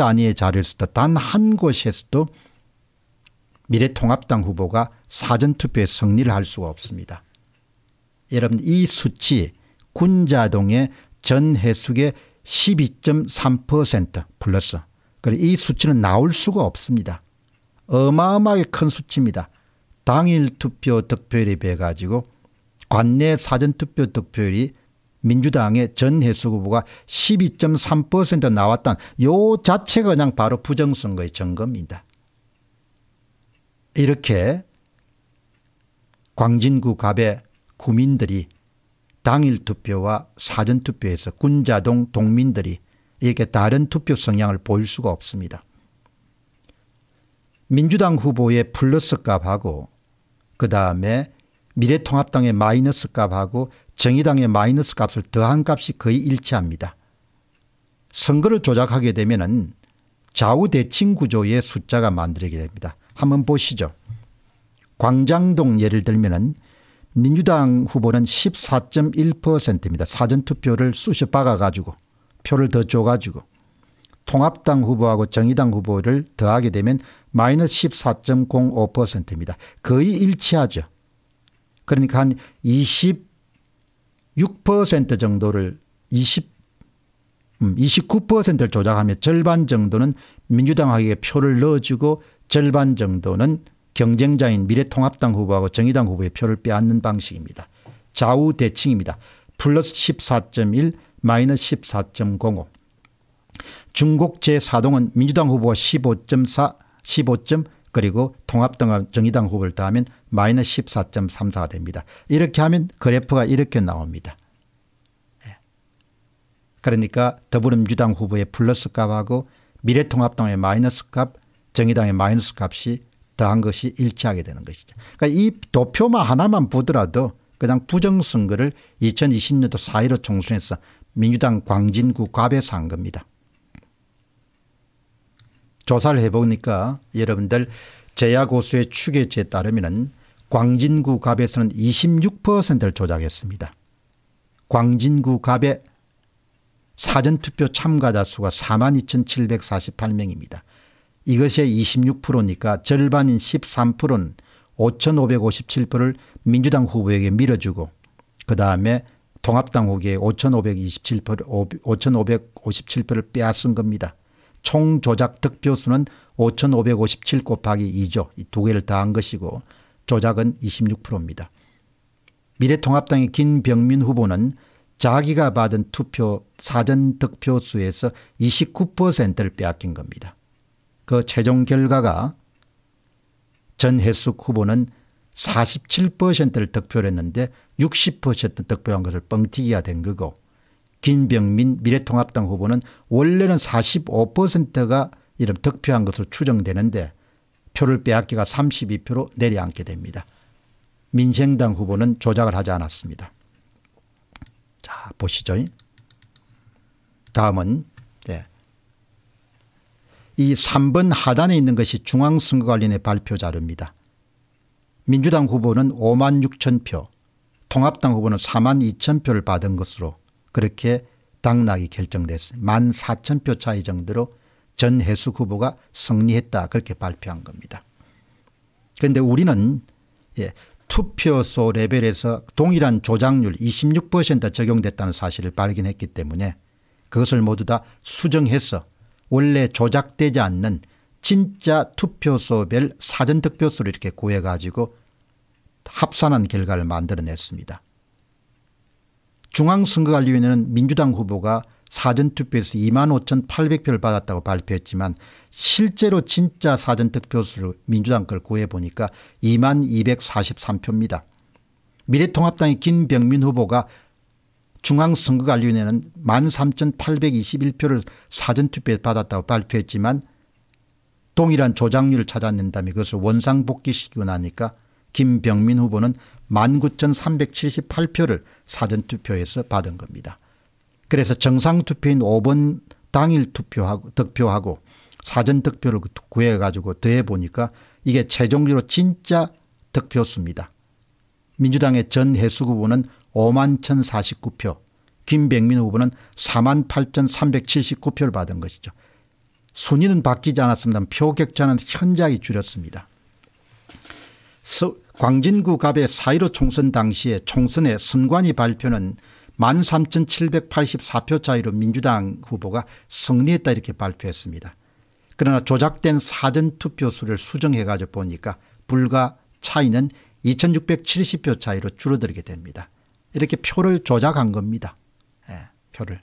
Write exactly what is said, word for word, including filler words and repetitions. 단위의 자리에서도 단 한 곳에서도 미래통합당 후보가 사전투표에 승리를 할 수가 없습니다. 여러분, 이 수치 군자동의 전혜숙의 십이 점 삼 퍼센트 플러스, 그리고 이 수치는 나올 수가 없습니다. 어마어마하게 큰 수치입니다. 당일 투표 득표율에 비해 가지고 관내 사전투표 득표율이 민주당의 전혜숙 후보가 십이 점 삼 퍼센트 나왔다는 요 자체가 그냥 바로 부정선거의 증거입니다. 이렇게 광진구 갑의 구민들이 당일 투표와 사전투표에서 군자동 동민들이 이렇게 다른 투표 성향을 보일 수가 없습니다. 민주당 후보의 플러스 값하고 그 다음에 미래통합당의 마이너스 값하고 정의당의 마이너스 값을 더한 값이 거의 일치합니다. 선거를 조작하게 되면 좌우대칭 구조의 숫자가 만들어지게 됩니다. 한번 보시죠. 광장동 예를 들면 민주당 후보는 십사 점 일 퍼센트입니다. 사전투표를 쑤셔 박아가지고 표를 더 줘가지고 통합당 후보하고 정의당 후보를 더하게 되면 마이너스 십사 점 공오 퍼센트입니다. 거의 일치하죠. 그러니까 한 이십육 퍼센트 정도를 이십, 이십구 퍼센트를 조작하며 절반 정도는 민주당에게 표를 넣어주고 절반 정도는 경쟁자인 미래통합당 후보하고 정의당 후보의 표를 빼앗는 방식입니다. 좌우대칭입니다. 플러스 십사 점 일, 마이너스 십사 점 공오. 중곡 제사동은 민주당 후보가 십오 점 사, 십오 점 그리고 통합당과 정의당 후보를 더하면 마이너스 십사 점 삼사가 됩니다. 이렇게 하면 그래프가 이렇게 나옵니다. 그러니까 더불어민주당 후보의 플러스 값하고 미래통합당의 마이너스 값, 정의당의 마이너스 값이 더한 것이 일치하게 되는 것이죠. 그러니까 이 도표만 하나만 보더라도 그냥 부정선거를 이천이십 년도 사 일오 총선에서 민주당 광진구 갑에서 한 겁니다. 조사를 해보니까 여러분들 재야고수의 추계지에 따르면 광진구 갑에서는 이십육 퍼센트를 조작했습니다. 광진구 갑의 사전투표 참가자 수가 사만 이천칠백사십팔 명입니다. 이것의 이십육 퍼센트니까 절반인 십삼 퍼센트는 오천오백오십칠 표를 민주당 후보에게 밀어주고 그 다음에 통합당 후보에게 오천오백이십칠 표를, 오천오백오십칠 표를 빼앗은 겁니다. 총 조작 득표수는 오천오백오십칠 곱하기 이죠. 이 두 개를 더한 것이고 조작은 이십육 퍼센트입니다. 미래통합당의 김병민 후보는 자기가 받은 투표 사전 득표수에서 이십구 퍼센트를 빼앗긴 겁니다. 그 최종 결과가 전혜숙 후보는 사십칠 퍼센트를 득표를 했는데 육십 퍼센트 득표한 것을 뻥튀기가 된 거고 김병민 미래통합당 후보는 원래는 사십오 퍼센트가 이런 득표한 것으로 추정되는데 표를 빼앗기가 삼십이 표로 내려앉게 됩니다. 민생당 후보는 조작을 하지 않았습니다. 자, 보시죠. 다음은 네. 이 삼 번 하단에 있는 것이 중앙선거관리위원회 발표 자료입니다. 민주당 후보는 오만 육천 표, 통합당 후보는 사만 이천 표를 받은 것으로 그렇게 당락이 결정됐습니다. 만 사천 표 차이 정도로 전혜숙 후보가 승리했다 그렇게 발표한 겁니다. 그런데 우리는 예, 투표소 레벨에서 동일한 조작률 이십육 퍼센트 적용됐다는 사실을 발견했기 때문에 그것을 모두 다 수정해서 원래 조작되지 않는 진짜 투표소별 사전득표수를 이렇게 구해가지고 합산한 결과를 만들어냈습니다. 중앙선거관리위원회는 민주당 후보가 사전투표에서 이만 오천 팔백 표를 받았다고 발표했지만 실제로 진짜 사전득표수를 민주당 걸 구해보니까 이만 이백사십삼 표입니다. 미래통합당의 김병민 후보가 중앙선거관리위원회는 만 삼천 팔백이십일 표를 사전투표에 받았다고 발표했지만 동일한 조작률을 찾아낸다며 그것을 원상복귀시키고 나니까 김병민 후보는 만 구천 삼백칠십팔 표를 사전투표에서 받은 겁니다. 그래서 정상투표인 오 번 당일 투표하고 득표하고 사전득표를 구해가지고 더해보니까 이게 최종적으로 진짜 득표수입니다. 민주당의 전혜숙 후보는 오만 천사십구 표, 김병민 후보는 사만 팔천 삼백칠십구 표를 받은 것이죠. 순위는 바뀌지 않았습니다. 표 격차는 현저히 줄였습니다. 광진구 갑의 사 일오 총선 당시에 총선의 선관위 발표는 만 삼천칠백팔십사 표 차이로 민주당 후보가 승리했다 이렇게 발표했습니다. 그러나 조작된 사전투표수를 수정해 가지고 보니까 불과 차이는 이천육백칠십 표 차이로 줄어들게 됩니다. 이렇게 표를 조작한 겁니다. 예, 표를.